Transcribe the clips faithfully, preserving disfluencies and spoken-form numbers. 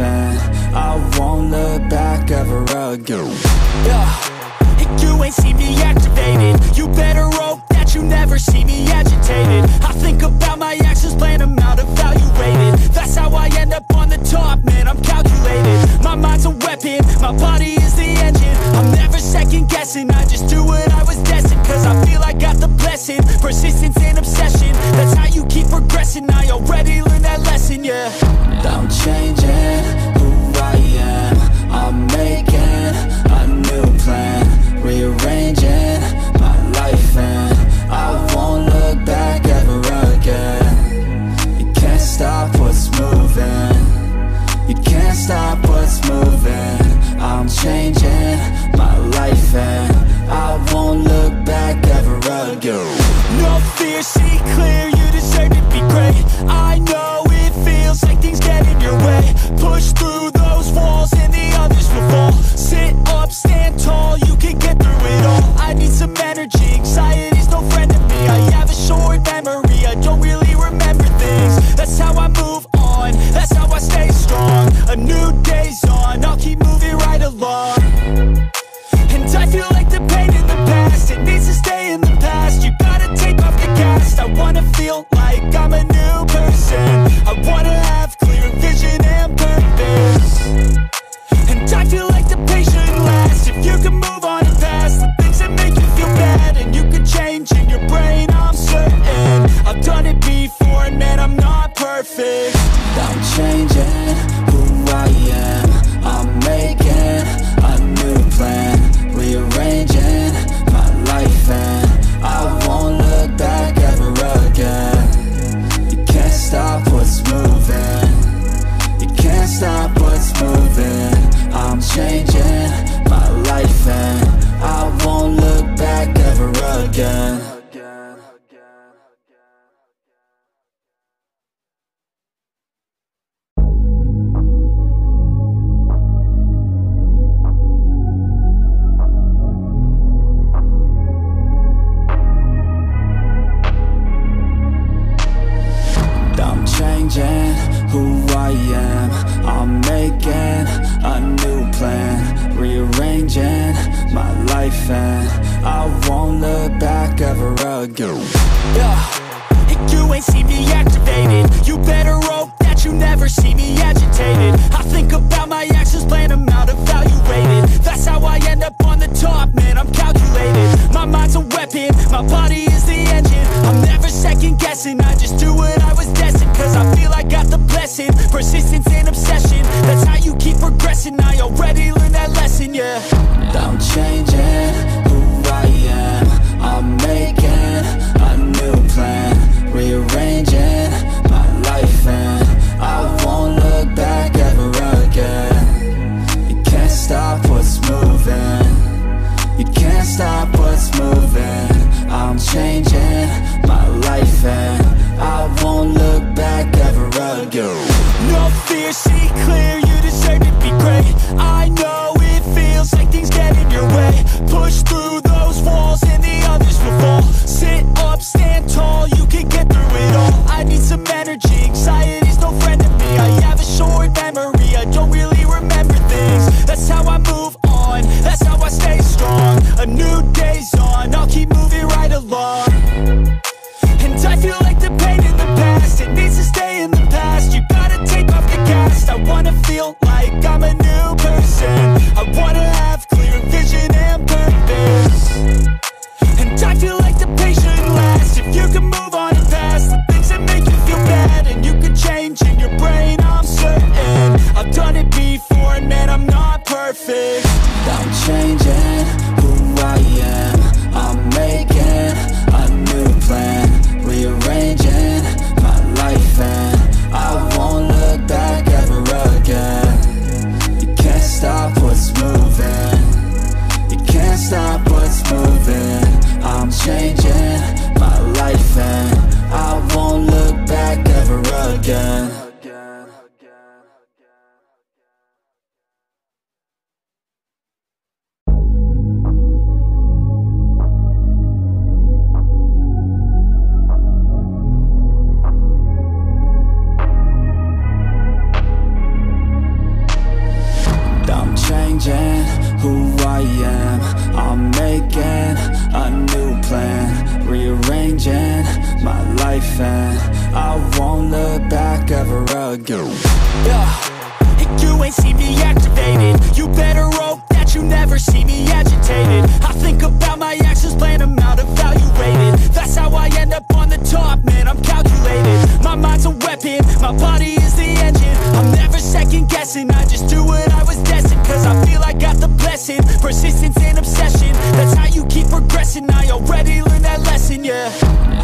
anything. I won't look back ever again. Yeah. And you ain't see me activated. You better hope that you never see me agitated. I think about my actions, plan them out, evaluated. That's how I end up on the top, man, I'm calculated. My mind's a weapon, my body is the engine. I'm never second guessing, I just do what I was destined. Cause I feel I got the blessing, persistence and obsession. That's how you keep progressing, I already learned that lesson, yeah. I'm changing who I am. I'm making a new plan, rearranging my life, and I won't look back ever again. You can't stop what's moving. You can't stop what's moving. I'm changing my life, and I won't look back ever again. No fear, see clear, you deserve to be great. I know it feels like things get in your way. Push through those walls and the others will fall. Sit up, stand tall, you can get through it all. I need some energy, anxiety's no friend to me. I have a short memory, I don't really remember things. That's how I move on, that's how I stay strong. A new day's on, I'll keep moving right along. And I feel like the pain in the past, it needs to stay in the past. You gotta take off the cast. I wanna feel like I'm a new person. I wanna have clear vision and purpose. And I feel like the patient lasts. If you can move on and past the things that make you feel bad, and you can change in your brain, I'm certain. I've done it before and man, I'm not perfect. I'm changing who I am. I'm making a new plan, rearranging my life, and I won't look back ever again. You can't stop what's moving. You can't stop what's moving. I'm changing my life, and I won't look back ever again. Who I am, I'm making a new plan, rearranging my life, and I won't look back ever again. Yeah. And you ain't see me activated. You better hope that you never see me agitated. I think about my actions, plan them out, evaluated. That's how I end up on the top, man, I'm calculated. My mind's a weapon, my body is the engine. I'm never second guessing, I just do what I was destined. Cause I feel I got the blessing, persistence and obsession. That's how you keep progressing, I already learned that lesson, yeah. I'm changing who I am. I'm making a new plan, rearranging my life, and I won't look back ever again. You can't stop what's moving. You can't stop what's moving. I'm changing my life, and I won't look back ever again. No fear, see clear, you deserve to be great. I know it feels like the who I am. I'm making a new plan, rearranging my life, and I won't look back ever again. Yeah. And you ain't see me activated. You better hope that you never see me agitated. I think about my actions, plan them out, evaluated. That's how I end up on the top, man, I'm calculated. My mind's a weapon, my body is the engine. I'm never second guessing, I just do what I was destined. Cause I feel I got the blessing, persistence and obsession. That's how you keep progressing, I already learned that lesson, yeah.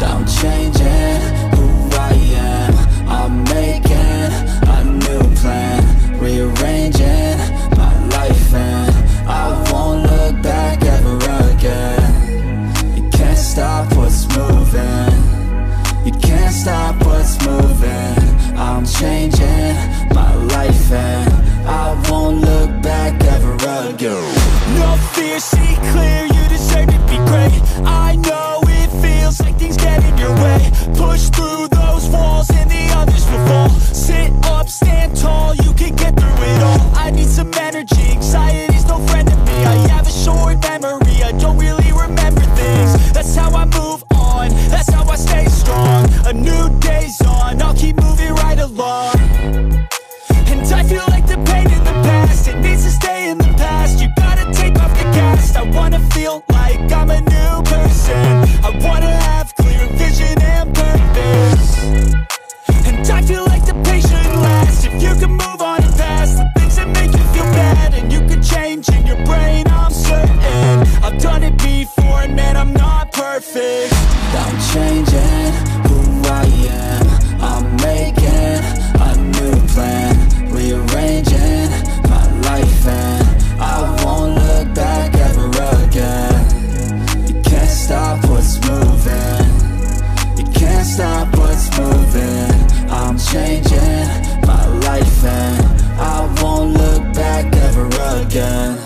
I'm changing who I am. I'm making a new plan, rearranging my life, and I won't look back ever again. You can't stop what's moving, you can't stop what's moving. I'm changing my life, and I won't look back ever again. No fear, see clear, you deserve to be great. I know it feels like things get in your way. Push through those walls and the others will fall. Sit up, stand tall, you can get through it all. I need some energy, anxiety's no friend to me. I have a short memory, I don't really remember things. That's how I move on, that's how I stay strong. A new day's on, I'll keep moving right along. I feel like the pain in the past, it needs to stay in the past. You gotta take off the cast. I wanna feel like I'm a new person. I wanna have clear vision and purpose. And I feel like the pain shouldn't last. If you can move on and past the things that make you feel bad, and you can change in your brain, I'm certain. I've done it before, and man, I'm not perfect. I'm changing who I am. I'm making a new plan, rearranging my life, and I won't look back ever again. You can't stop what's moving, you can't stop what's moving. I'm changing my life, and I won't look back ever again.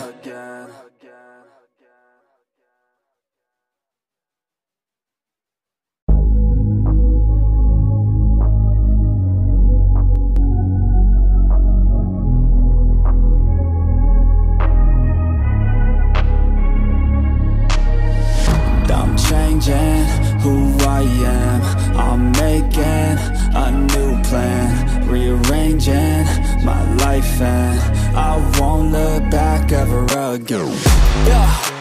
Who I am, I'm making a new plan, rearranging my life, and I won't look back ever again. Yeah.